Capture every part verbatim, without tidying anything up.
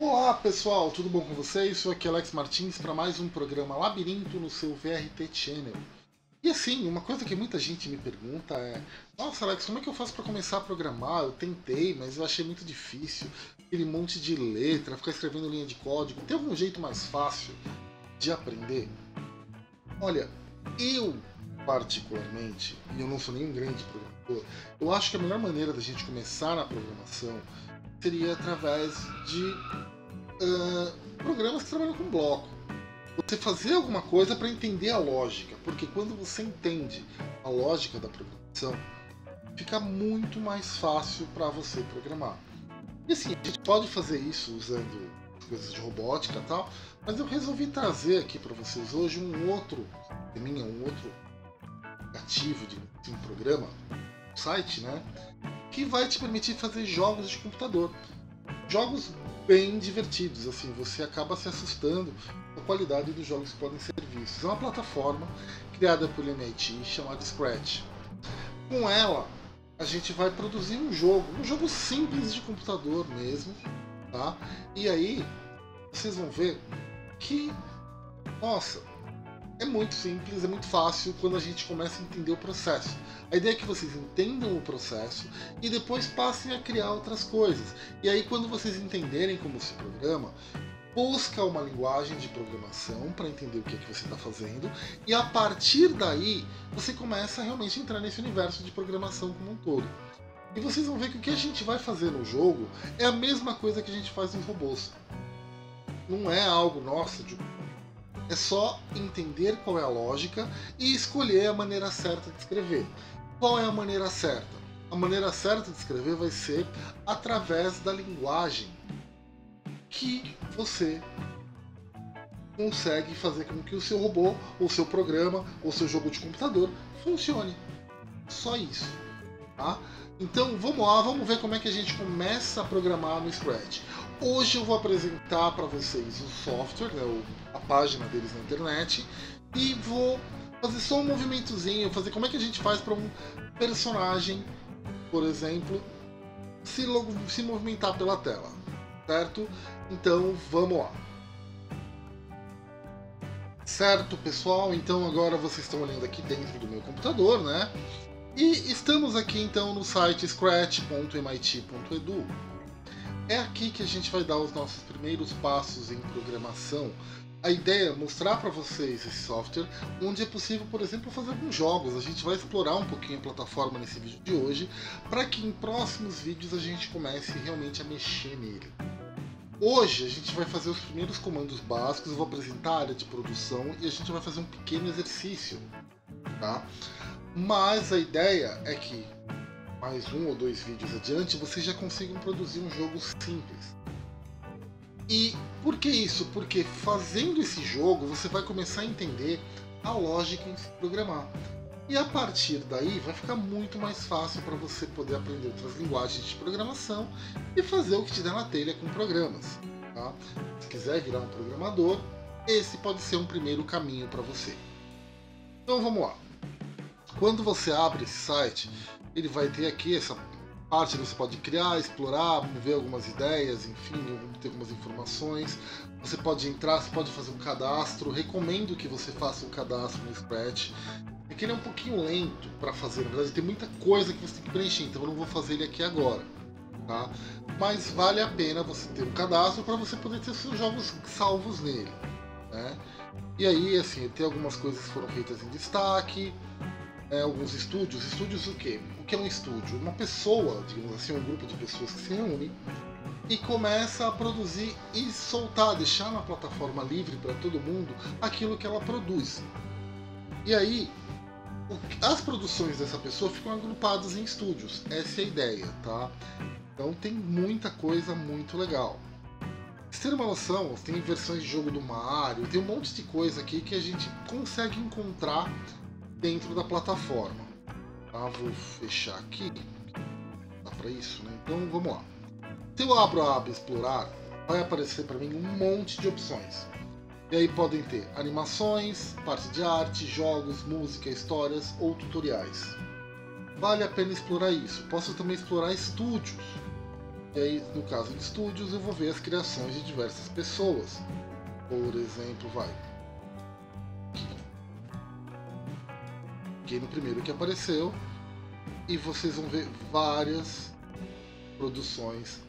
Olá pessoal, tudo bom com vocês? Sou aqui Alex Martins para mais um programa Labirinto no seu V R T Channel. E assim, uma coisa que muita gente me pergunta é: nossa Alex, como é que eu faço para começar a programar? Eu tentei, mas eu achei muito difícil, aquele monte de letra, ficar escrevendo linha de código. Tem algum jeito mais fácil de aprender? Olha, eu particularmente, e eu não sou nenhum grande programador, eu acho que a melhor maneira da gente começar na programação seria através de uh, programas que trabalham com bloco. Você fazer alguma coisa para entender a lógica, porque quando você entende a lógica da programação, fica muito mais fácil para você programar. E assim, a gente pode fazer isso usando coisas de robótica e tal, mas eu resolvi trazer aqui para vocês hoje um outro, minha, um outro aplicativo de, de um programa, um site, né? Que vai te permitir fazer jogos de computador, jogos bem divertidos, assim, você acaba se assustando com a qualidade dos jogos que podem ser vistos. É uma plataforma criada por M I T chamada Scratch. Com ela, a gente vai produzir um jogo, um jogo simples de computador mesmo, tá? E aí, vocês vão ver que, nossa, é muito simples, é muito fácil quando a gente começa a entender o processo. A ideia é que vocês entendam o processo e depois passem a criar outras coisas. E aí, quando vocês entenderem como se programa, busca uma linguagem de programação para entender o que é que você está fazendo, e a partir daí você começa a realmente entrar nesse universo de programação como um todo. E vocês vão ver que o que a gente vai fazer no jogo é a mesma coisa que a gente faz nos robôs. Não é algo nosso de... É só entender qual é a lógica e escolher a maneira certa de escrever. Qual é a maneira certa? A maneira certa de escrever vai ser através da linguagem que você consegue fazer com que o seu robô, ou seu programa, ou seu jogo de computador funcione. Só isso, tá? Então vamos lá, vamos ver como é que a gente começa a programar no Scratch. Hoje eu vou apresentar para vocês o software, né, a página deles na internet, e vou fazer só um movimentozinho, fazer como é que a gente faz para um personagem, por exemplo, se, se movimentar pela tela, certo? Então vamos lá. Certo, pessoal? Então agora vocês estão olhando aqui dentro do meu computador, né? E estamos aqui então no site scratch ponto M I T ponto edu. É aqui que a gente vai dar os nossos primeiros passos em programação. A ideia é mostrar para vocês esse software, onde é possível, por exemplo, fazer alguns jogos. A gente vai explorar um pouquinho a plataforma nesse vídeo de hoje, para que em próximos vídeos a gente comece realmente a mexer nele. Hoje a gente vai fazer os primeiros comandos básicos, eu vou apresentar a área de produção e a gente vai fazer um pequeno exercício, tá? Mas a ideia é que mais um ou dois vídeos adiante, vocês já conseguem produzir um jogo simples. E por que isso? Porque fazendo esse jogo, você vai começar a entender a lógica em se programar. E a partir daí, vai ficar muito mais fácil para você poder aprender outras linguagens de programação e fazer o que te der na telha com programas, tá? Se quiser virar um programador, esse pode ser um primeiro caminho para você. Então vamos lá. Quando você abre esse site, ele vai ter aqui essa parte que você pode criar, explorar, mover algumas ideias, enfim, ter algumas informações. Você pode entrar, você pode fazer um cadastro. Recomendo que você faça um cadastro no Scratch. É que ele é um pouquinho lento para fazer, na verdade tem muita coisa que você tem que preencher, então eu não vou fazer ele aqui agora, tá? Mas vale a pena você ter um cadastro para você poder ter seus jogos salvos nele, né? E aí, assim, tem algumas coisas que foram feitas em destaque. É, alguns estúdios, estúdios o quê? O que é um estúdio? Uma pessoa, digamos assim, um grupo de pessoas que se reúne e começa a produzir e soltar, deixar na plataforma livre para todo mundo aquilo que ela produz. E aí, o, as produções dessa pessoa ficam agrupadas em estúdios, essa é a ideia, tá? Então tem muita coisa muito legal. Pra ter uma noção, tem versões de jogo do Mario, tem um monte de coisa aqui que a gente consegue encontrar dentro da plataforma, tá? Vou fechar aqui, dá para isso, né? Então vamos lá. Se eu abro a aba explorar, vai aparecer para mim um monte de opções. E aí podem ter animações, parte de arte, jogos, música, histórias ou tutoriais. Vale a pena explorar isso. Posso também explorar estúdios. papéis, no caso de estúdios, eu vou ver as criações de diversas pessoas. Por exemplo, vai. Fiquei no primeiro que apareceu e vocês vão ver várias produções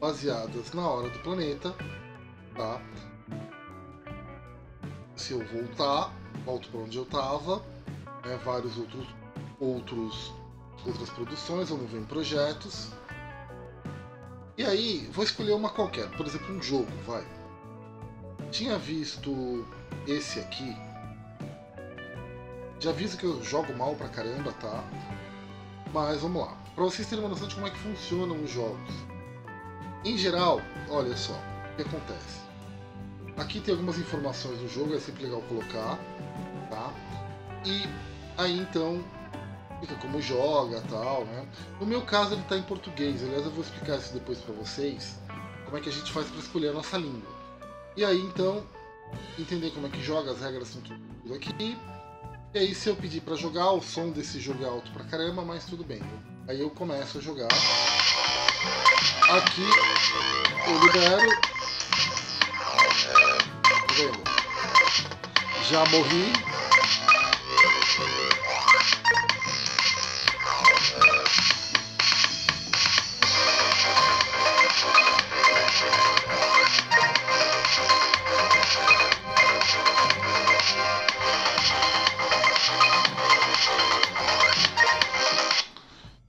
baseadas na hora do planeta, tá? Se eu voltar, volto para onde eu estava, né, vários outros, outros, outras produções, vamos ver em projetos. E aí, vou escolher uma qualquer, por exemplo, um jogo, vai. Tinha visto esse aqui. Já aviso que eu jogo mal pra caramba, tá? Mas vamos lá, para vocês terem uma noção de como é que funcionam os jogos. Em geral, olha só, o que acontece? Aqui tem algumas informações do jogo, é sempre legal colocar, tá? E aí então fica como joga, tal, né? No meu caso ele está em português, aliás eu vou explicar isso depois para vocês, como é que a gente faz para escolher a nossa língua. E aí então, entender como é que joga, as regras são tudo aqui. E aí se eu pedir para jogar, o som desse jogo é alto pra caramba, mas tudo bem. Aí eu começo a jogar. Aqui eu libero. Já morri.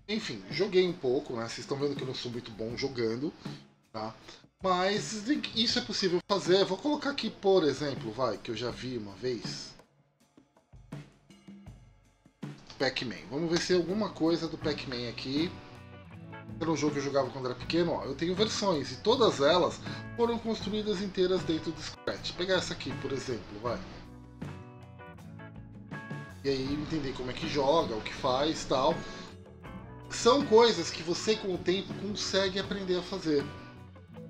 Enfim, joguei um pouco, né? Vocês estão vendo que eu não sou muito bom jogando, tá? Mas isso é possível fazer. Vou colocar aqui, por exemplo, vai, que eu já vi uma vez. Pac-Man. Vamos ver se alguma coisa do Pac-Man aqui. Era um jogo que eu jogava quando era pequeno. Ó, eu tenho versões e todas elas foram construídas inteiras dentro do Scratch. Vou pegar essa aqui, por exemplo, vai. E aí entender como é que joga, o que faz, tal. São coisas que você com o tempo consegue aprender a fazer.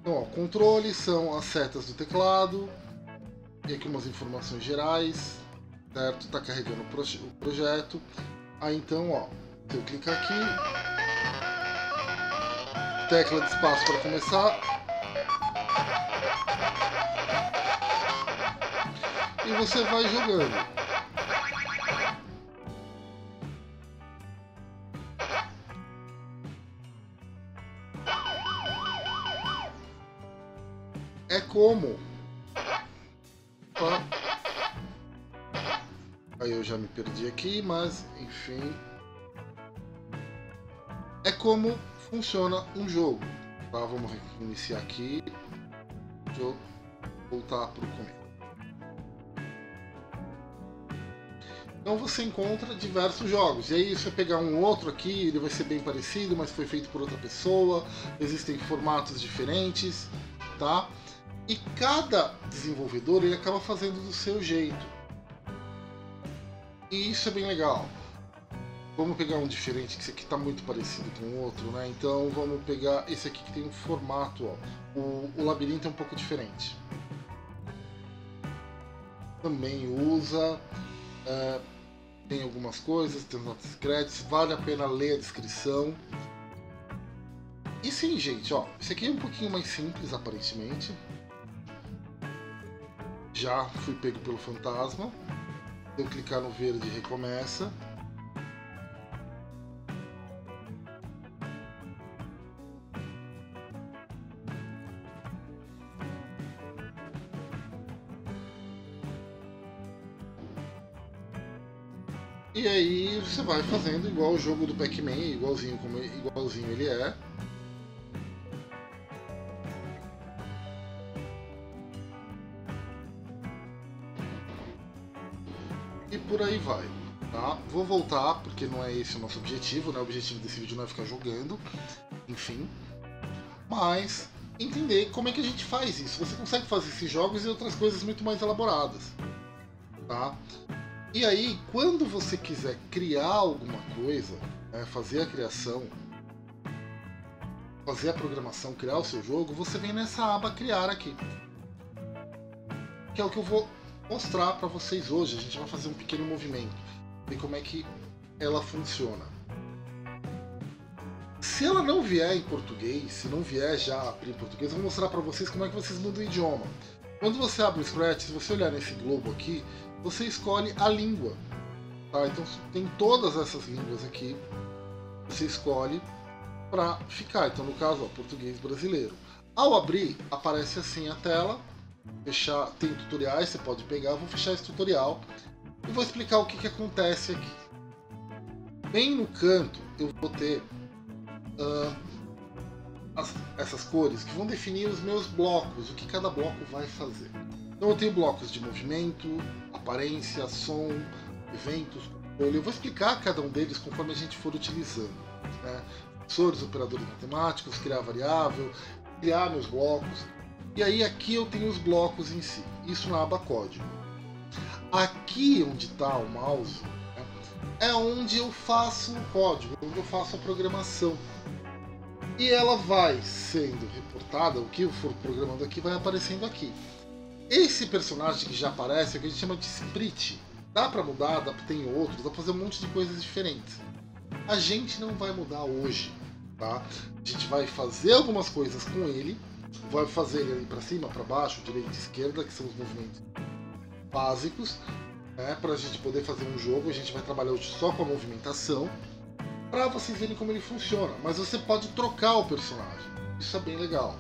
Então, ó, controle são as setas do teclado, e aqui umas informações gerais, certo? Tá carregando o, proje o projeto. Aí então, ó, se eu clicar aqui, tecla de espaço para começar, e você vai jogando. É como. Tá? Aí eu já me perdi aqui, mas enfim. É como funciona um jogo. Tá? Vamos iniciar aqui. Deixa eu voltar para o começo. Então você encontra diversos jogos. E aí você vai pegar um outro aqui, ele vai ser bem parecido, mas foi feito por outra pessoa. Existem formatos diferentes, tá? E cada desenvolvedor ele acaba fazendo do seu jeito. E isso é bem legal. Vamos pegar um diferente, que esse aqui está muito parecido com o outro, né? Então vamos pegar esse aqui que tem um formato, ó. O, o labirinto é um pouco diferente. Também usa. É, tem algumas coisas, tem os notas créditos, vale a pena ler a descrição. E sim, gente, ó. Esse aqui é um pouquinho mais simples, aparentemente. Já fui pego pelo fantasma. Se eu clicar no verde, recomeça. E aí você vai fazendo igual o jogo do Pac-Man, igualzinho, como, igualzinho ele é. E por aí vai, tá? Vou voltar, porque não é esse o nosso objetivo, né? O objetivo desse vídeo não é ficar jogando, enfim. Mas entender como é que a gente faz isso. Você consegue fazer esses jogos e outras coisas muito mais elaboradas, tá? E aí, quando você quiser criar alguma coisa, né? Fazer a criação, fazer a programação, criar o seu jogo, você vem nessa aba criar aqui. Que é o que eu vou mostrar para vocês hoje. A gente vai fazer um pequeno movimento, ver como é que ela funciona. se ela não vier em português, se não vier já abrir em português, eu vou mostrar para vocês como é que vocês mudam o idioma. Quando você abre o Scratch, se você olhar nesse globo aqui, você escolhe a língua. Tá? Então tem todas essas línguas aqui, você escolhe para ficar. Então no caso, ó, português brasileiro. Ao abrir, aparece assim a tela, fechar, tem tutoriais, você pode pegar, eu vou fechar esse tutorial e vou explicar o que, que acontece aqui. Bem no canto eu vou ter uh, as, essas cores que vão definir os meus blocos, o que cada bloco vai fazer. Então eu tenho blocos de movimento, aparência, som, eventos, controle. Eu vou explicar cada um deles conforme a gente for utilizando, né? Sensores, operadores matemáticos, criar variável, criar meus blocos. E aí aqui eu tenho os blocos em si, isso na aba código. Aqui onde está o mouse, né, é onde eu faço o código, onde eu faço a programação. E ela vai sendo reportada, o que eu for programando aqui vai aparecendo aqui. Esse personagem que já aparece é o que a gente chama de sprite. Dá para mudar, dá, tem outros, dá para fazer um monte de coisas diferentes. A gente não vai mudar hoje, tá? A gente vai fazer algumas coisas com ele. Vai fazer ele para cima, para baixo, direita e esquerda, que são os movimentos básicos, né? Para a gente poder fazer um jogo. A gente vai trabalhar hoje só com a movimentação, para vocês verem como ele funciona. Mas você pode trocar o personagem, isso é bem legal.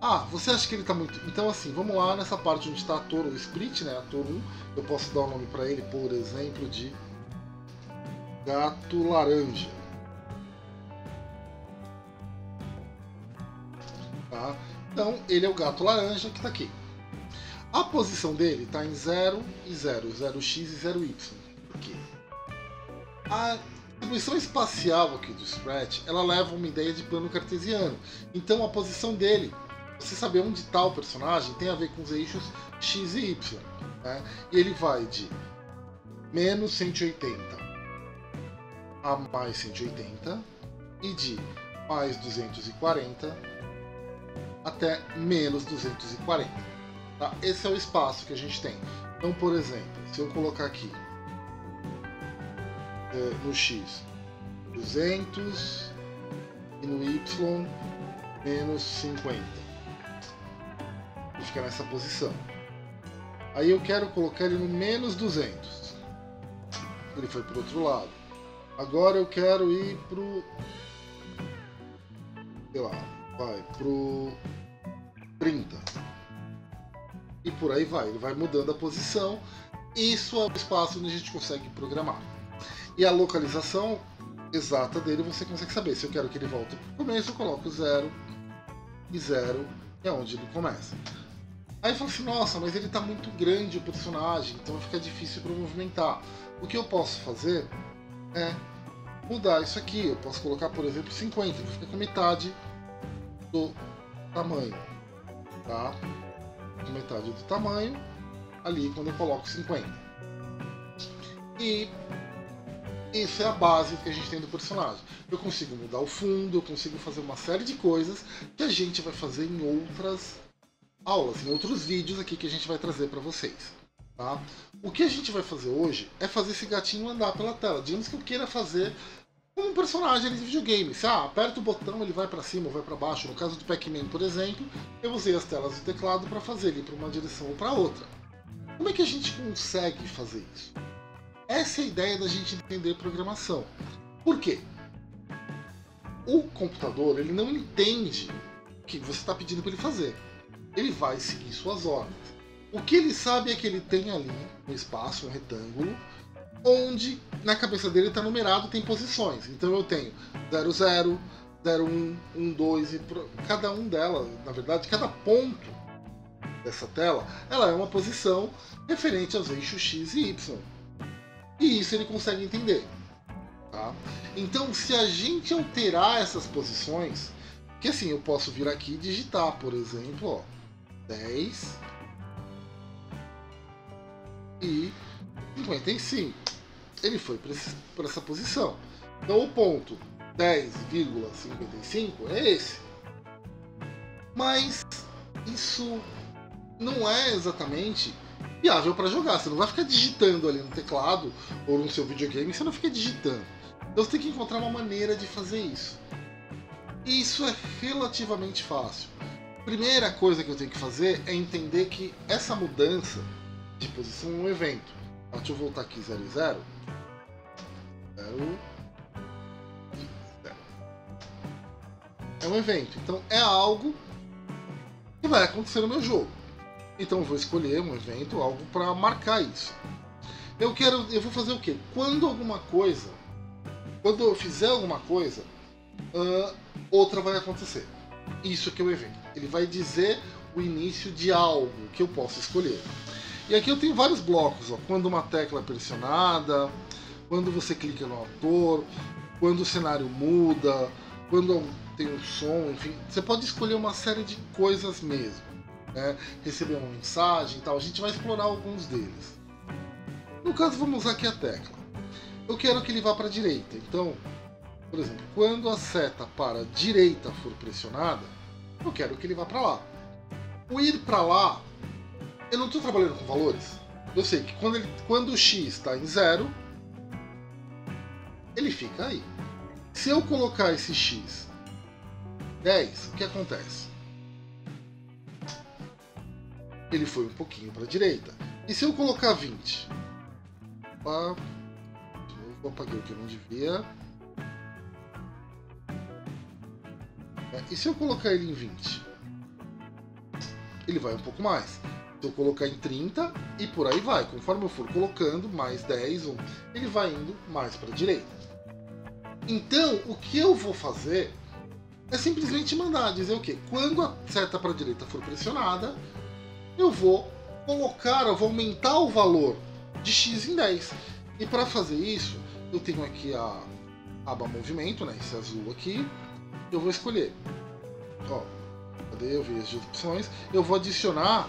Ah, você acha que ele está muito... Então assim, vamos lá nessa parte onde está ator ou sprite, né? Ator um, eu posso dar o um nome para ele, por exemplo, de Gato Laranja. Tá? Então ele é o gato laranja que está aqui. A posição dele está em zero e zero, zero x e zero y. Por quê? A distribuição espacial aqui do Scratch, ela leva uma ideia de plano cartesiano. Então a posição dele, você saber onde está o personagem, tem a ver com os eixos x e y. Né? E ele vai de menos cento e oitenta a mais cento e oitenta e de mais duzentos e quarenta até menos duzentos e quarenta, tá? Esse é o espaço que a gente tem. Então, por exemplo, se eu colocar aqui é, no x duzentos e no y menos cinquenta, ele fica nessa posição. Aí eu quero colocar ele no menos duzentos, ele foi para o outro lado. Agora eu quero ir pro, sei lá, vai pro trinta e por aí vai, ele vai mudando a posição. Isso é o espaço onde a gente consegue programar. E a localização exata dele você consegue saber. Se eu quero que ele volte para o começo, eu coloco zero e zero, é onde ele começa. Aí fala assim, nossa, mas ele está muito grande o personagem, então fica difícil para movimentar. O que eu posso fazer é mudar isso aqui. Eu posso colocar, por exemplo, cinquenta, que fica com metade do tamanho, tá? De metade do tamanho ali quando eu coloco cinquenta. E isso é a base que a gente tem do personagem. Eu consigo mudar o fundo, eu consigo fazer uma série de coisas que a gente vai fazer em outras aulas, em outros vídeos aqui que a gente vai trazer para vocês, tá? O que a gente vai fazer hoje é fazer esse gatinho andar pela tela. Digamos que eu queira fazer como um personagem de videogame. Se ah, aperta o botão, ele vai para cima ou vai para baixo. No caso do Pac-Man, por exemplo, eu usei as telas do teclado para fazer ele para uma direção ou para outra. Como é que a gente consegue fazer isso? Essa é a ideia da gente entender programação. Por quê? O computador, ele não entende o que você está pedindo para ele fazer. Ele vai seguir suas ordens. O que ele sabe é que ele tem ali um espaço, um retângulo, onde na cabeça dele está numerado, tem posições. Então eu tenho zero, zero, zero, um, um, dois, e cada um dela, na verdade, cada ponto dessa tela, ela é uma posição referente aos eixos x e y. E isso ele consegue entender, tá? Então, se a gente alterar essas posições, que assim, eu posso vir aqui e digitar, por exemplo, ó, dez e cinquenta e cinco. Ele foi para essa posição. Então o ponto dez vírgula cinquenta e cinco é esse. Mas isso não é exatamente viável para jogar. Você não vai ficar digitando ali no teclado ou no seu videogame, você não fica digitando. Então você tem que encontrar uma maneira de fazer isso. E isso é relativamente fácil. Primeira coisa que eu tenho que fazer é entender que essa mudança de posição é um evento. Ah, deixa eu voltar aqui, zero e zero. zero e zero. É um evento, então é algo que vai acontecer no meu jogo. Então eu vou escolher um evento, algo para marcar isso. Eu quero, eu vou fazer o quê? Quando alguma coisa, quando eu fizer alguma coisa, uh, outra vai acontecer. Isso que é o evento. Ele vai dizer o início de algo que eu posso escolher. E aqui eu tenho vários blocos, ó. Quando uma tecla é pressionada, quando você clica no autor, quando o cenário muda, quando tem um som, enfim. Você pode escolher uma série de coisas mesmo, né? Receber uma mensagem e tal. A gente vai explorar alguns deles. No caso, vamos usar aqui a tecla. Eu quero que ele vá para a direita. Então, por exemplo, quando a seta para a direita for pressionada, eu quero que ele vá para lá. O ir para lá, eu não estou trabalhando com valores. Eu sei que quando, ele, quando o x está em zero, ele fica aí. Se eu colocar esse x dez, o que acontece? Ele foi um pouquinho para a direita. E se eu colocar vinte? Opa, de novo, apaguei o que eu não devia. E se eu colocar ele em vinte? Ele vai um pouco mais. Se eu colocar em trinta e por aí vai. Conforme eu for colocando, mais dez, um, ele vai indo mais para a direita. Então, o que eu vou fazer é simplesmente mandar dizer o quê? Quando a seta para a direita for pressionada, eu vou colocar, eu vou aumentar o valor de x em dez. E para fazer isso, eu tenho aqui a aba movimento, né? Esse azul aqui. Eu vou escolher, ó, cadê? Eu vi as opções, eu vou adicionar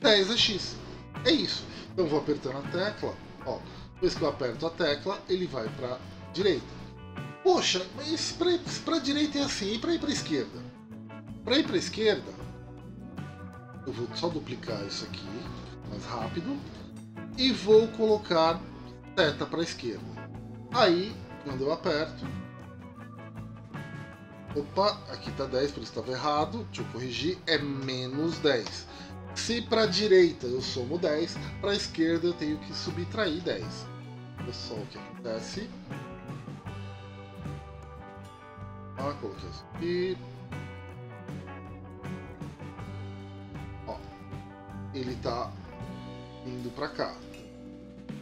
dez a x, é isso. Então eu vou apertando a tecla, ó, depois que eu aperto a tecla, ele vai para direita. Poxa, mas para direita é assim, e para ir para esquerda? Para ir para esquerda, eu vou só duplicar isso aqui, mais rápido, e vou colocar seta para esquerda. Aí, quando eu aperto, opa, aqui tá dez, por isso estava errado, deixa eu corrigir, é menos dez. Se para a direita eu somo dez, para a esquerda eu tenho que subtrair dez. Olha só o que acontece. Ah, coloquei isso aqui. Ó, ele tá indo para cá.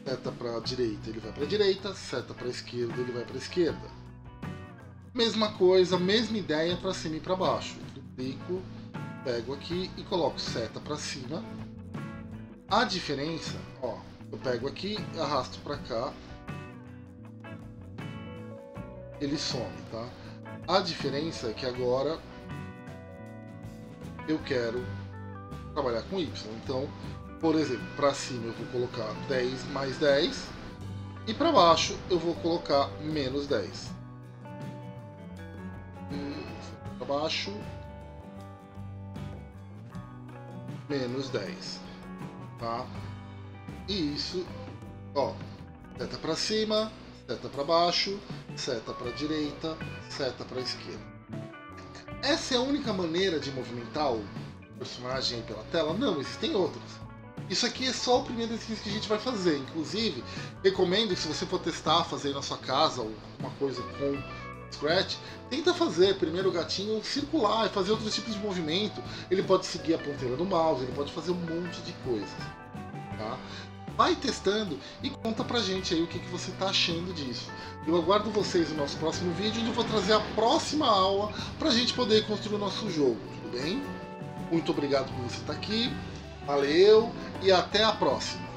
Seta para a direita, ele vai para a direita, seta para a esquerda, ele vai para a esquerda. Mesma coisa, mesma ideia para cima e para baixo. Duplico, pego aqui e coloco seta para cima. A diferença, ó, eu pego aqui, arrasto para cá, ele some, tá? A diferença é que agora eu quero trabalhar com y. Então, por exemplo, para cima eu vou colocar dez mais dez e para baixo eu vou colocar menos dez. Baixo, menos dez, tá? E isso, ó, seta para cima, seta para baixo, seta para direita, seta para esquerda. Essa é a única maneira de movimentar o personagem pela tela? Não, existem outras. Isso aqui é só o primeiro exercício que a gente vai fazer. Inclusive, recomendo que se você for testar, fazer na sua casa ou alguma coisa com Scratch, tenta fazer primeiro o gatinho circular e fazer outros tipos de movimento. Ele pode seguir a ponteira do mouse, ele pode fazer um monte de coisas, tá? Vai testando e conta pra gente aí o que, que você tá achando disso. Eu aguardo vocês no nosso próximo vídeo, onde eu vou trazer a próxima aula pra gente poder construir o nosso jogo, tudo bem? Muito obrigado por você estar aqui, valeu e até a próxima!